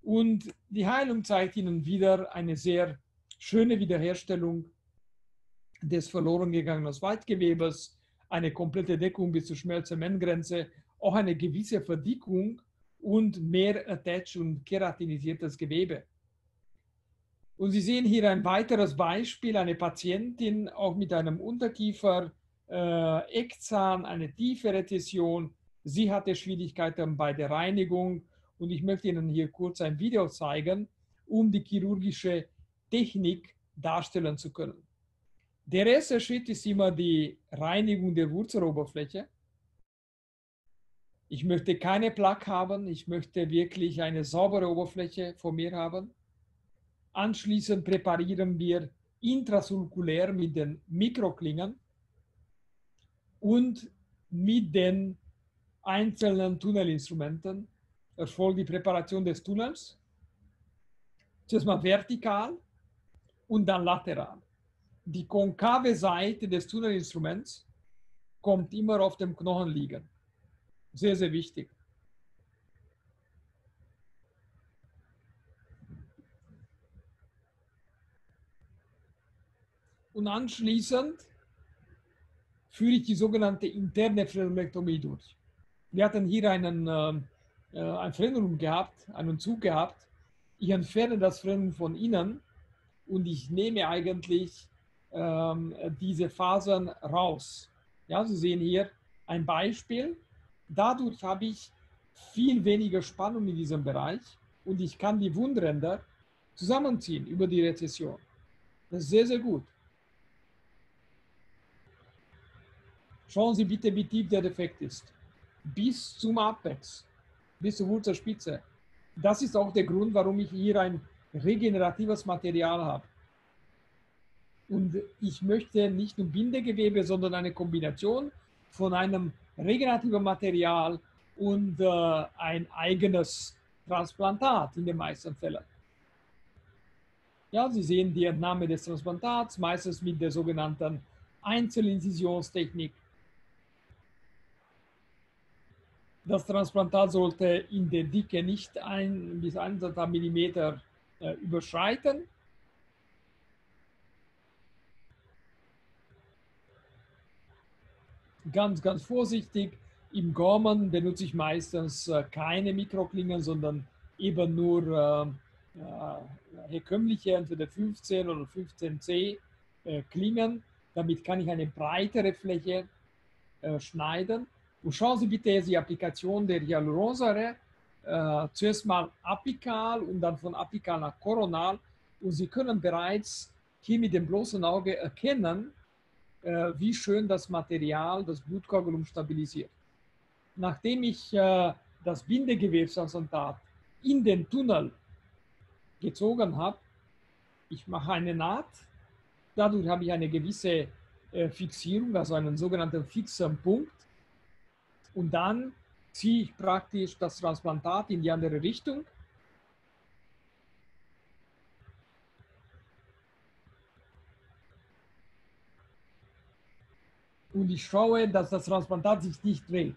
Und die Heilung zeigt Ihnen wieder eine sehr schöne Wiederherstellung des verloren gegangenen Weitgewebes, eine komplette Deckung bis zur Schmelzcementgrenze, auch eine gewisse Verdickung und mehr attached und keratinisiertes Gewebe. Und Sie sehen hier ein weiteres Beispiel, eine Patientin auch mit einem Unterkiefer, äh, Eckzahn, eine tiefe Rezession. Sie hatte Schwierigkeiten bei der Reinigung und ich möchte Ihnen hier kurz ein Video zeigen, um die chirurgische Technik darstellen zu können. Der erste Schritt ist immer die Reinigung der Wurzeloberfläche. Ich möchte keine Plaque haben, ich möchte wirklich eine saubere Oberfläche vor mir haben. Anschließend präparieren wir intrasulkulär mit den Mikroklingen und mit den einzelnen Tunnelinstrumenten erfolgt die Präparation des Tunnels. Zuerst mal vertikal und dann lateral. Die konkave Seite des Tunnelinstruments kommt immer auf dem Knochen liegen. Sehr, sehr wichtig. Und anschließend führe ich die sogenannte interne Frenulektomie durch. Wir hatten hier einen, äh, ein Frenulum gehabt, einen Zug gehabt. Ich entferne das Frenulum von innen und ich nehme eigentlich diese Fasern raus. Ja, Sie sehen hier ein Beispiel. Dadurch habe ich viel weniger Spannung in diesem Bereich und ich kann die Wundränder zusammenziehen über die Rezession. Das ist sehr, sehr gut. Schauen Sie bitte, wie tief der Defekt ist. Bis zum Apex, bis zur Wurzelspitze. Das ist auch der Grund, warum ich hier ein regeneratives Material habe. Und ich möchte nicht nur Bindegewebe, sondern eine Kombination von einem regenerativen Material und äh, ein eigenes Transplantat in den meisten Fällen. Ja, Sie sehen die Entnahme des Transplantats, meistens mit der sogenannten Einzelinzisionstechnik. Das Transplantat sollte in der Dicke nicht ein bis ein Millimeter äh, überschreiten. Ganz, ganz vorsichtig. Im Gorman benutze ich meistens keine Mikroklingen, sondern eben nur äh, äh, herkömmliche, entweder fünfzehn oder fünfzehn C äh, Klingen. Damit kann ich eine breitere Fläche äh, schneiden. Und schauen Sie bitte die Applikation der Hyaluronsäure. Äh, zuerst mal apikal und dann von apikal nach koronal. Und Sie können bereits hier mit dem bloßen Auge erkennen, wie schön das Material, das Blutkoagulum stabilisiert. Nachdem ich äh, das Bindegewebsassoziat in den Tunnel gezogen habe, ich mache eine Naht, dadurch habe ich eine gewisse äh, Fixierung, also einen sogenannten fixen Punkt, und dann ziehe ich praktisch das Transplantat in die andere Richtung. Und ich schaue, dass das Transplantat sich nicht dreht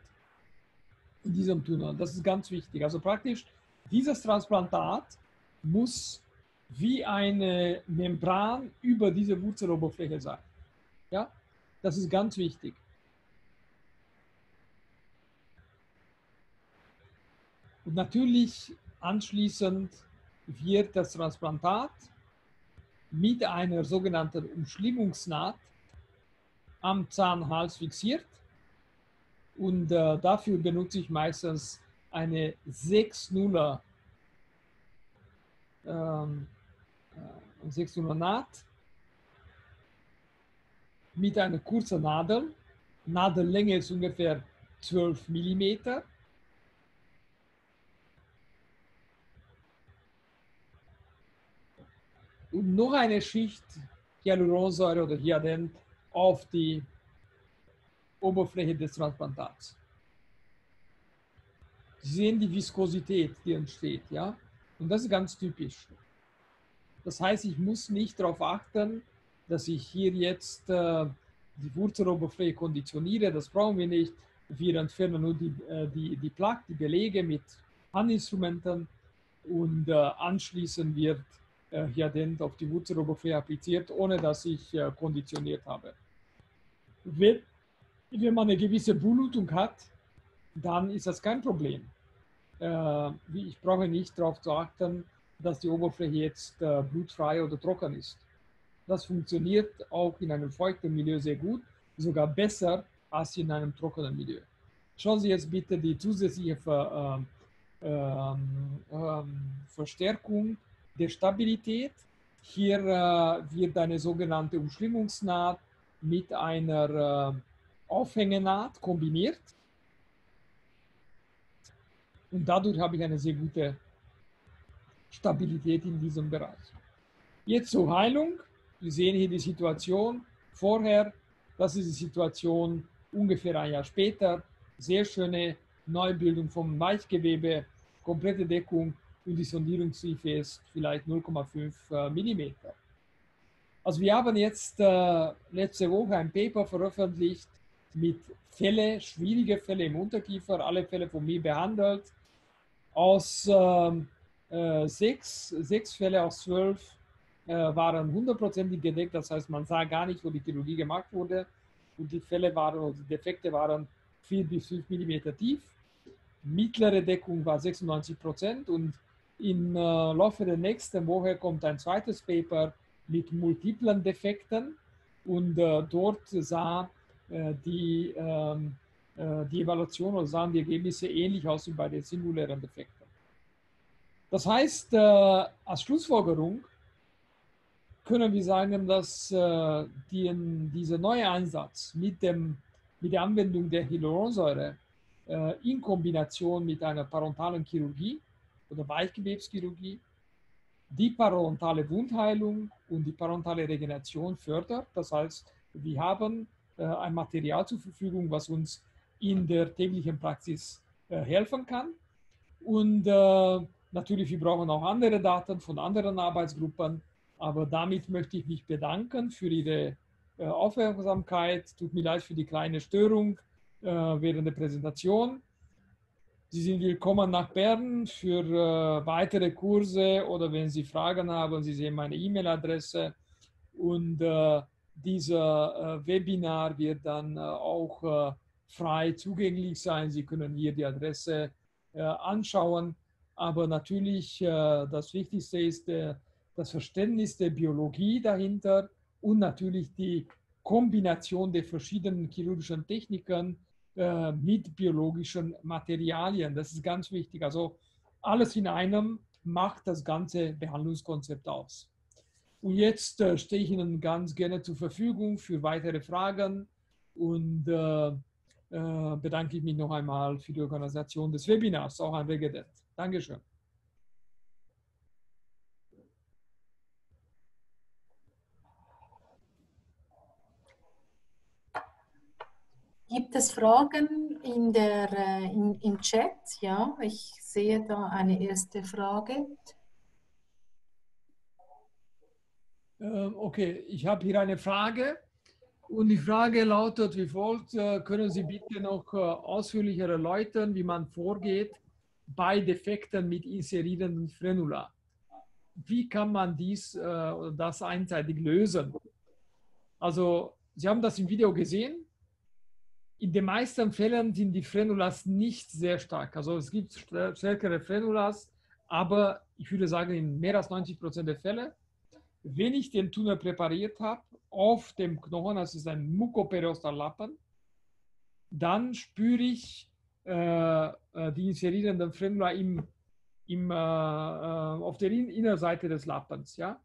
in diesem Tunnel. Das ist ganz wichtig. Also praktisch, dieses Transplantat muss wie eine Membran über diese Wurzeloberfläche sein. Ja, das ist ganz wichtig. Und natürlich anschließend wird das Transplantat mit einer sogenannten Umschlingungsnaht am Zahnhals fixiert und äh, dafür benutze ich meistens eine sechs Nuller ähm, sechs Nuller Naht mit einer kurzen Nadel. Nadellänge ist ungefähr zwölf Millimeter. Und noch eine Schicht Hyaluronsäure oder Hyadent auf die Oberfläche des Transplantats. Sie sehen die Viskosität, die entsteht, ja? Und das ist ganz typisch. Das heißt, ich muss nicht darauf achten, dass ich hier jetzt äh, die Wurzeloberfläche konditioniere, das brauchen wir nicht. Wir entfernen nur die, äh, die, die Plaque, die Belege mit Handinstrumenten und äh, anschließend wird äh, Hyadent auf die Wurzeloberfläche appliziert, ohne dass ich äh, konditioniert habe. Wenn, wenn man eine gewisse Blutung hat, dann ist das kein Problem. Äh, ich brauche nicht darauf zu achten, dass die Oberfläche jetzt äh, blutfrei oder trocken ist. Das funktioniert auch in einem feuchten Milieu sehr gut, sogar besser als in einem trockenen Milieu. Schauen Sie jetzt bitte die zusätzliche Ver, äh, äh, äh, Verstärkung der Stabilität. Hier äh, wird eine sogenannte Umschlimmungsnaht mit einer äh, Aufhängenaht kombiniert. Und dadurch habe ich eine sehr gute Stabilität in diesem Bereich. Jetzt zur Heilung. Wir sehen hier die Situation vorher. Das ist die Situation ungefähr ein Jahr später. Sehr schöne Neubildung vom Weichgewebe, komplette Deckung und die Sondierungstiefe ist vielleicht null Komma fünf Millimeter. Also wir haben jetzt äh, letzte Woche ein Paper veröffentlicht mit Fälle, schwierige Fälle im Unterkiefer, alle Fälle von mir behandelt. Aus äh, äh, sechs, sechs Fälle aus zwölf äh, waren hundertprozentig gedeckt, das heißt, man sah gar nicht, wo die Chirurgie gemacht wurde. Und die Fälle waren, oder die Defekte waren vier bis fünf Millimeter tief. Mittlere Deckung war sechsundneunzig Prozent und im äh, Laufe der nächsten Woche kommt ein zweites Paper mit multiplen Defekten und äh, dort sah äh, die, äh, die Evaluation oder sahen die Ergebnisse ähnlich aus wie bei den singulären Defekten. Das heißt, äh, als Schlussfolgerung können wir sagen, dass äh, die, dieser neue Einsatz mit, dem, mit der Anwendung der Hyaluronsäure äh, in Kombination mit einer parodontalen Chirurgie oder Weichgewebschirurgie die parodontale Wundheilung und die parodontale Regeneration fördert. Das heißt, wir haben äh, ein Material zur Verfügung, was uns in der täglichen Praxis äh, helfen kann. Und äh, natürlich, wir brauchen auch andere Daten von anderen Arbeitsgruppen. Aber damit möchte ich mich bedanken für Ihre äh, Aufmerksamkeit. Tut mir leid für die kleine Störung äh, während der Präsentation. Sie sind willkommen nach Bern für äh, weitere Kurse oder wenn Sie Fragen haben, Sie sehen meine E-Mail-Adresse. Und äh, dieser äh, Webinar wird dann äh, auch äh, frei zugänglich sein. Sie können hier die Adresse äh, anschauen. Aber natürlich, äh, das Wichtigste ist äh, das Verständnis der Biologie dahinter und natürlich die Kombination der verschiedenen chirurgischen Techniken mit biologischen Materialien. Das ist ganz wichtig. Also alles in einem macht das ganze Behandlungskonzept aus. Und jetzt stehe ich Ihnen ganz gerne zur Verfügung für weitere Fragen und äh, bedanke ich mich noch einmal für die Organisation des Webinars, auch an Hyadent. Dankeschön. Gibt es Fragen in der, in, im Chat? Ja, ich sehe da eine erste Frage. Okay, ich habe hier eine Frage und die Frage lautet wie folgt: Können Sie bitte noch ausführlicher erläutern, wie man vorgeht bei Defekten mit inserierenden Frenula? Wie kann man dies oder das einseitig lösen? Also, Sie haben das im Video gesehen. In den meisten Fällen sind die Frenulas nicht sehr stark. Also es gibt stärkere Frenulas, aber ich würde sagen, in mehr als neunzig Prozent der Fälle, wenn ich den Tunnel präpariert habe, auf dem Knochen, das ist ein mukoperiostal Lappen, dann spüre ich äh, die inserierenden Frenula im, im, äh, auf der Innenseite des Lappens. Ja?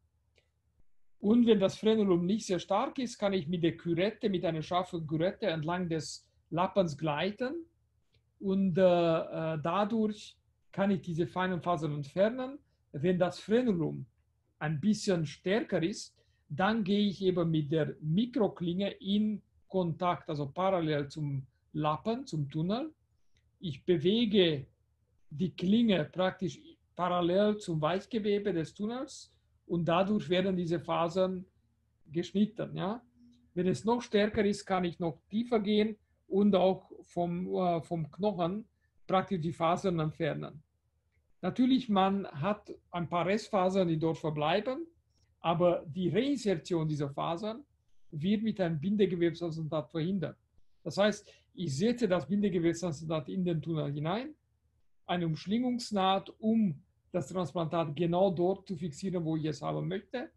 Und wenn das Frenulum nicht sehr stark ist, kann ich mit der Kürette, mit einer scharfen Kürette entlang des Lappens gleiten und äh, dadurch kann ich diese feinen Fasern entfernen. Wenn das Frenulum ein bisschen stärker ist, dann gehe ich eben mit der Mikroklinge in Kontakt, also parallel zum Lappen, zum Tunnel. Ich bewege die Klinge praktisch parallel zum Weichgewebe des Tunnels und dadurch werden diese Fasern geschnitten. Ja? Wenn es noch stärker ist, kann ich noch tiefer gehen und auch vom, äh, vom Knochen praktisch die Fasern entfernen. Natürlich, man hat ein paar Restfasern, die dort verbleiben, aber die Reinsertion dieser Fasern wird mit einem Bindegewebskonzentrat verhindert. Das heißt, ich setze das Bindegewebskonzentrat in den Tunnel hinein, eine Umschlingungsnaht, um das Transplantat genau dort zu fixieren, wo ich es haben möchte.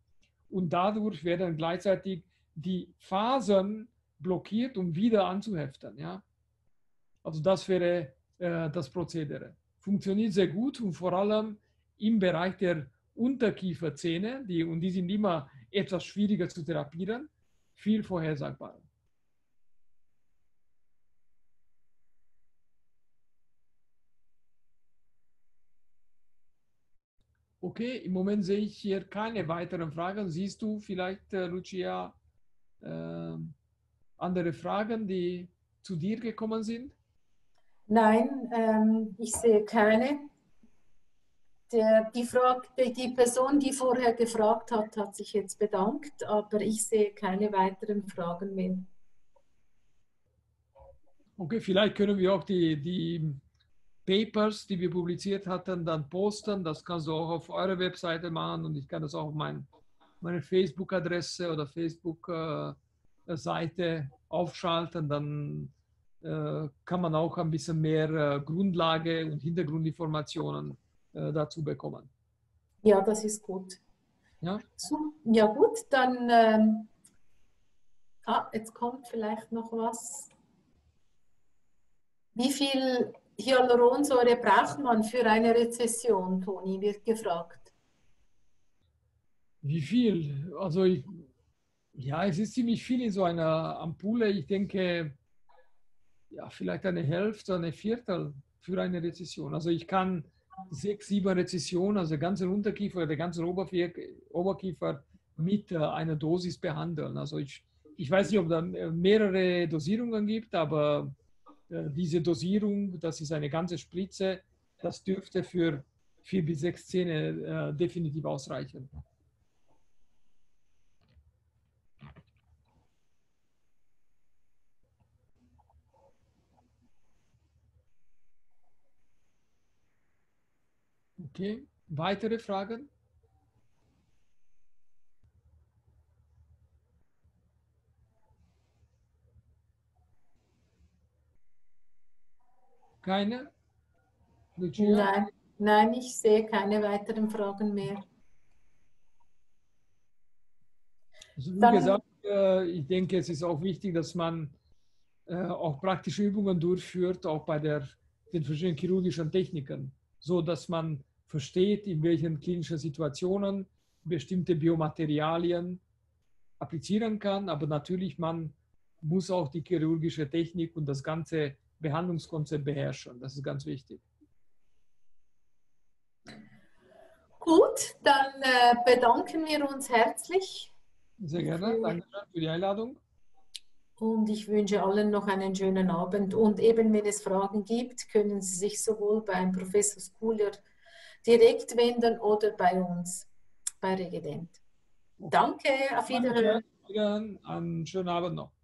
Und dadurch werden gleichzeitig die Fasern blockiert, um wieder anzuheften. Ja? Also das wäre äh, das Prozedere. Funktioniert sehr gut und vor allem im Bereich der Unterkieferzähne, die, und die sind immer etwas schwieriger zu therapieren, viel vorhersagbarer. Okay, im Moment sehe ich hier keine weiteren Fragen. Siehst du vielleicht, äh, Lucia, äh, andere Fragen, die zu dir gekommen sind? Nein, ähm, ich sehe keine. Der, die, Frage, die Person, die vorher gefragt hat, hat sich jetzt bedankt, aber ich sehe keine weiteren Fragen mehr. Okay, vielleicht können wir auch die, die Papers, die wir publiziert hatten, dann posten. Das kannst du auch auf eurer Webseite machen und ich kann das auch auf mein, meine Facebook-Adresse oder Facebook-Seite aufschalten, dann kann man auch ein bisschen mehr Grundlage und Hintergrundinformationen dazu bekommen. Ja, das ist gut. Ja, so, ja gut, dann ähm, ah, jetzt kommt vielleicht noch was. Wie viel Hyaluronsäure braucht man für eine Rezession, Toni, wird gefragt. Wie viel? Also ich, ja, es ist ziemlich viel in so einer Ampulle. Ich denke, ja, vielleicht eine Hälfte, eine Viertel für eine Rezession. Also ich kann sechs, sieben Rezessionen, also den ganzen Unterkiefer, den ganzen Oberkiefer mit einer Dosis behandeln. Also ich, ich weiß nicht, ob da mehrere Dosierungen gibt, aber diese Dosierung, das ist eine ganze Spritze, das dürfte für vier bis sechs Zähne äh, definitiv ausreichen. Okay, weitere Fragen? Keine? Lucia? Nein, nein, ich sehe keine weiteren Fragen mehr. Also wie Dann, gesagt, ich denke, es ist auch wichtig, dass man auch praktische Übungen durchführt, auch bei der, den verschiedenen chirurgischen Techniken, so dass man versteht, in welchen klinischen Situationen bestimmte Biomaterialien applizieren kann. Aber natürlich, man muss auch die chirurgische Technik und das ganze Behandlungskonzept beherrschen. Das ist ganz wichtig. Gut, dann bedanken wir uns herzlich. Sehr gerne. Danke für die Einladung. Und ich wünsche allen noch einen schönen Abend. Und eben, wenn es Fragen gibt, können Sie sich sowohl beim Professor Sculean direkt wenden oder bei uns, bei Regident. Danke, auf Wiederhören. Einen schönen Abend noch.